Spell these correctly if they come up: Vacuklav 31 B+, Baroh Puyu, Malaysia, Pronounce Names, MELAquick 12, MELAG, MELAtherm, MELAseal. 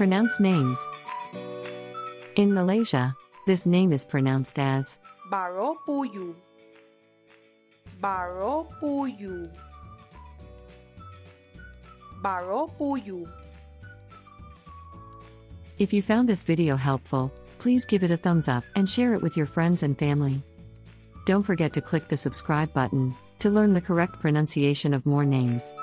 Pronounce names. In Malaysia, this name is pronounced as Baroh Puyu. Baroh Puyu. Baroh Puyu. If you found this video helpful, please give it a thumbs up and share it with your friends and family. Don't forget to click the subscribe button to learn the correct pronunciation of more names.